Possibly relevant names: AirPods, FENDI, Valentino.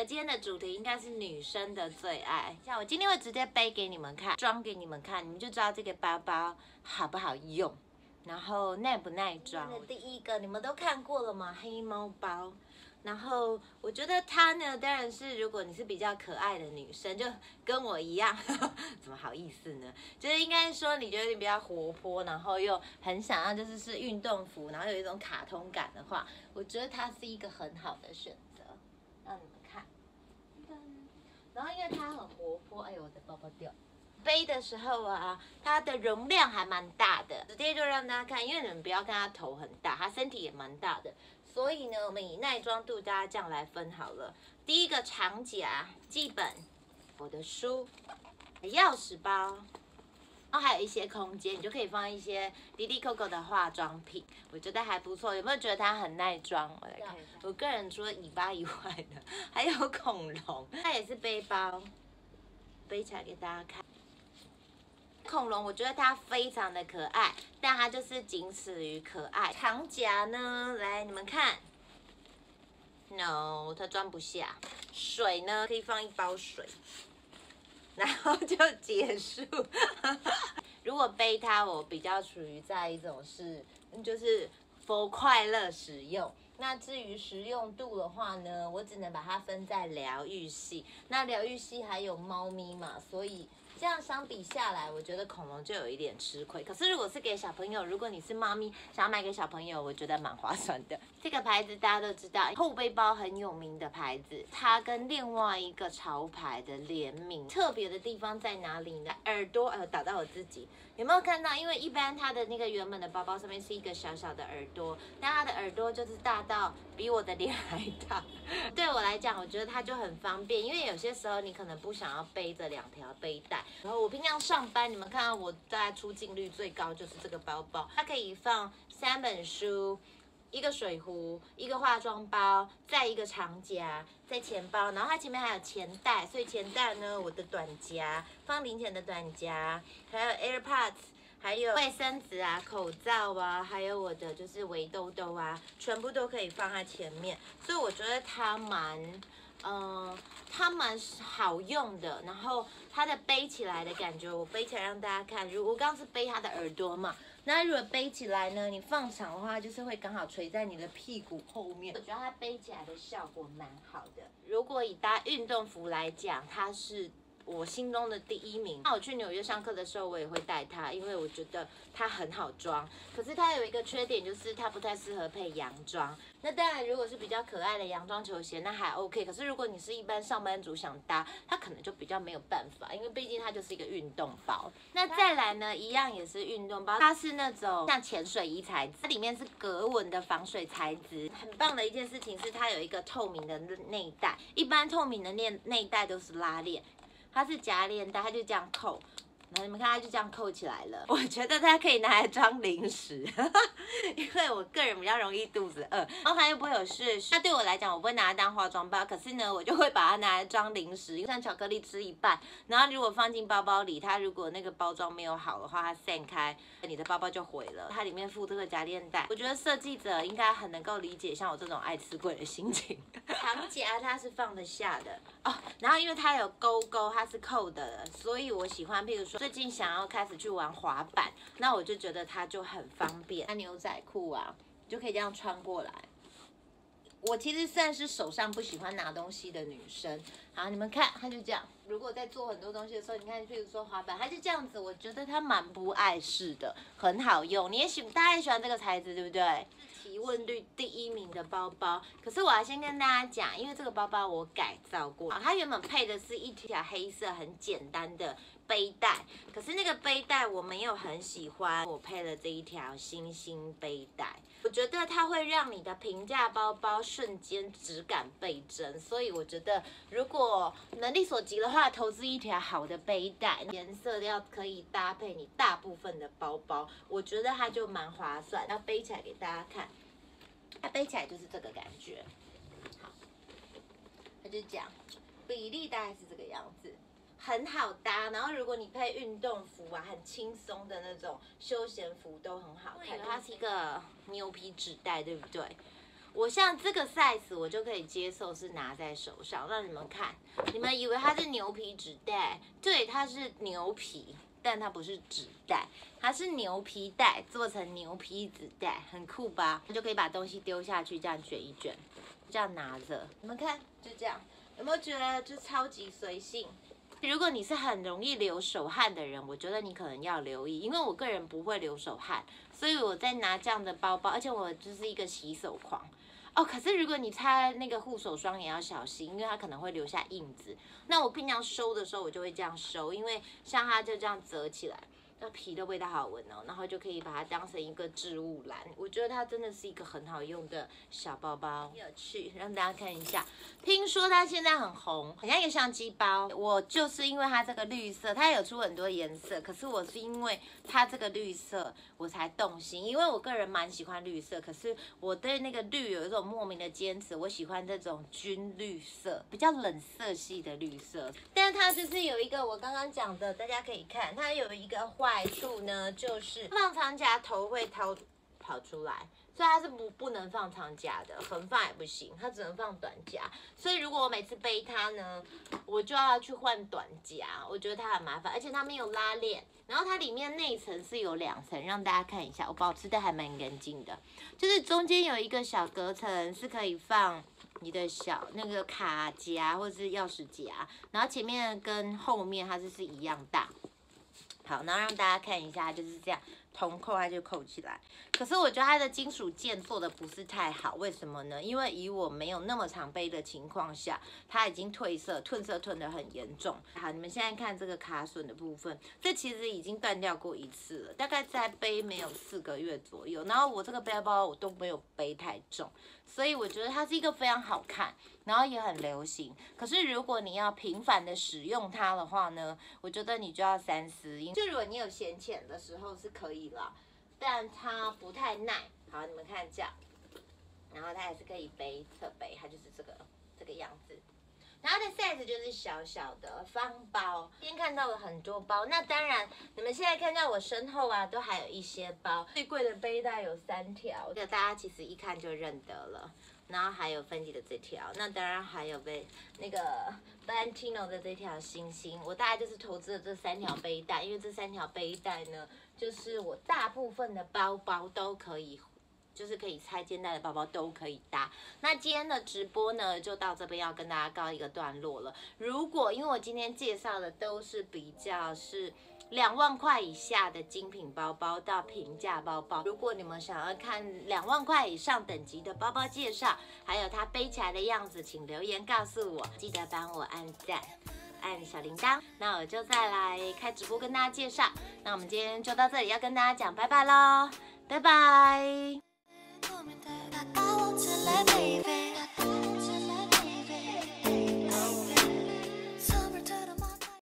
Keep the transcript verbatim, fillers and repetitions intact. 的今天的主题应该是女生的最爱，像我今天会直接背给你们看，装给你们看，你们就知道这个包包好不好用，然后耐不耐装。第一个你们都看过了吗？黑猫包。然后我觉得它呢，当然是如果你是比较可爱的女生，就跟我一样，呵呵怎么好意思呢？就是应该说你觉得你比较活泼，然后又很想要就是是运动服，然后有一种卡通感的话，我觉得它是一个很好的选择，让你们看。然后因为它很活泼，哎呦我的包包掉。背的时候啊，它的容量还蛮大的，直接就让大家看，因为你们不要看它头很大，它身体也蛮大的，所以呢，我们以耐装度大家这样来分好了。第一个长夹、记本、我的书、钥匙包，然后还有一些空间，你就可以放一些滴滴扣扣的化妆品，我觉得还不错。有没有觉得它很耐装？我来看，我个人除了尾巴以外的，还有恐龙，它也是背包，背起来给大家看。恐龙，我觉得它非常的可爱，但它就是仅此于可爱。长夹呢，来你们看 ，no， 它装不下。水呢，可以放一包水，然后就结束。如果背它，我比较属于在一种是，就是for快乐使用。那至于实用度的话呢，我只能把它分在疗愈系。那疗愈系还有猫咪嘛，所以。这样相比下来，我觉得恐龙就有一点吃亏。可是如果是给小朋友，如果你是妈咪想要买给小朋友，我觉得蛮划算的。这个牌子大家都知道，后背包很有名的牌子，它跟另外一个潮牌的联名。特别的地方在哪里呢？耳朵，呃，打到我自己，有没有看到？因为一般它的那个原本的包包上面是一个小小的耳朵，但它的耳朵就是大到比我的脸还大。对我来讲，我觉得它就很方便，因为有些时候你可能不想要背着两条背带。然后我平常上班，你们看到我大概出镜率最高就是这个包包，它可以放三本书、一个水壶、一个化妆包，再一个长夹，再钱包，然后它前面还有钱袋，所以钱袋呢，我的短夹放零钱的短夹，还有 AirPods， 还有卫生纸啊、口罩啊，还有我的就是围兜兜啊，全部都可以放在前面，所以我觉得它蛮。嗯，它蛮好用的，然后它的背起来的感觉，我背起来让大家看。如果我刚刚是背它的耳朵嘛，那如果背起来呢，你放长的话，就是会刚好垂在你的屁股后面。我觉得它背起来的效果蛮好的。如果以搭运动服来讲，它是我心中的第一名。那我去纽约上课的时候，我也会带它，因为我觉得它很好装。可是它有一个缺点，就是它不太适合配洋装。那当然，如果是比较可爱的洋装球鞋，那还 OK。可是如果你是一般上班族想搭，它可能就比较没有办法，因为毕竟它就是一个运动包。那再来呢，一样也是运动包，它是那种像潜水衣材质，它里面是格纹的防水材质。很棒的一件事情是，它有一个透明的内袋，一般透明的内内袋都是拉链。它是夹链带，它就这样扣，然后你们看它就这样扣起来了。我觉得它可以拿来装零食，呵呵因为我个人比较容易肚子饿，然后它又不会有血。那对我来讲，我不会拿它当化妆包，可是呢，我就会把它拿来装零食，像巧克力吃一半，然后如果放进包包里，它如果那个包装没有好的话，它散开，你的包包就毁了。它里面附这个夹链带，我觉得设计者应该很能够理解像我这种爱吃鬼的心情。长夹它是放得下的哦，然后因为它有勾勾，它是扣的，所以我喜欢。譬如说最近想要开始去玩滑板，那我就觉得它就很方便。它牛仔裤啊，就可以这样穿过来。我其实算是手上不喜欢拿东西的女生。好，你们看，它就这样。如果在做很多东西的时候，你看，譬如说滑板，它就这样子，我觉得它蛮不碍事的，很好用。你也喜，大家也喜欢这个材质，对不对？提问率第一名的包包，可是我要先跟大家讲，因为这个包包我改造过，它原本配的是一条黑色很简单的背带，可是那个背带我没有很喜欢，我配了这一条星星背带，我觉得它会让你的平价包包瞬间质感倍增，所以我觉得如果能力所及的话，投资一条好的背带，颜色要可以搭配你大部分的包包，我觉得它就蛮划算。要背起来给大家看。它背起来就是这个感觉，好，它就这样，比例大概是这个样子，很好搭。然后如果你配运动服啊，很轻松的那种休闲服都很好看。它是一个牛皮纸袋，对不对？我像这个 size 我就可以接受是拿在手上，让你们看。你们以为它是牛皮纸袋，对，它是牛皮，但它不是纸袋，它是牛皮袋做成牛皮纸袋，很酷吧？你就可以把东西丢下去，这样卷一卷，这样拿着。你们看，就这样，有没有觉得就超级随性？ 如果你是很容易流手汗的人，我觉得你可能要留意，因为我个人不会流手汗，所以我在拿这样的包包，而且我就是一个洗手狂哦。可是如果你擦那个护手霜也要小心，因为它可能会留下印子。那我平常收的时候，我就会这样收，因为像它就这样折起来，那皮的味道好闻哦，然后就可以把它当成一个置物篮。我觉得它真的是一个很好用的小包包，有趣，让大家看一下。 听说它现在很红，很像一个相机包。我就是因为它这个绿色，它有出很多颜色，可是我是因为它这个绿色我才动心，因为我个人蛮喜欢绿色，可是我对那个绿有一种莫名的坚持，我喜欢这种军绿色，比较冷色系的绿色。但是它就是有一个我刚刚讲的，大家可以看，它有一个坏处呢，就是放长夹头会掏跑出来。 所以它是不不能放长夹的，横放也不行，它只能放短夹。所以如果我每次背它呢，我就要去换短夹，我觉得它很麻烦，而且它没有拉链。然后它里面内层是有两层，让大家看一下，我保持的还蛮干净的，就是中间有一个小隔层是可以放你的小那个卡夹或者是钥匙夹，然后前面跟后面它就是一样大。好，然后让大家看一下，就是这样。 铜扣它就扣起来，可是我觉得它的金属件做的不是太好，为什么呢？因为以我没有那么常背的情况下，它已经褪色，褪色褪得很严重。好，你们现在看这个卡榫的部分，这其实已经断掉过一次了，大概在背没有四个月左右。然后我这个背包我都没有背太重，所以我觉得它是一个非常好看，然后也很流行。可是如果你要频繁的使用它的话呢，我觉得你就要三思，因为如果你有闲钱的时候是可以。 了，但它不太耐。好，你们看这样，然后它还是可以背侧背，它就是这个这个样子。然后它的 size 就是小小的方包。今天看到了很多包，那当然你们现在看到我身后啊，都还有一些包。最贵的背带有三条，这个大家其实一看就认得了。然后还有芬迪的这条，那当然还有被那个 Valentino 的这条星星。我大概就是投资了这三条背带，因为这三条背带呢。 就是我大部分的包包都可以，就是可以拆肩带的包包都可以搭。那今天的直播呢，就到这边要跟大家告一个段落了。如果因为我今天介绍的都是比较是两万块以下的精品包包到平价包包，如果你们想要看两万块以上等级的包包介绍，还有它背起来的样子，请留言告诉我，记得帮我按赞。 按小铃铛，那我就再来开直播跟大家介绍。那我们今天就到这里，要跟大家讲拜拜咯，拜拜。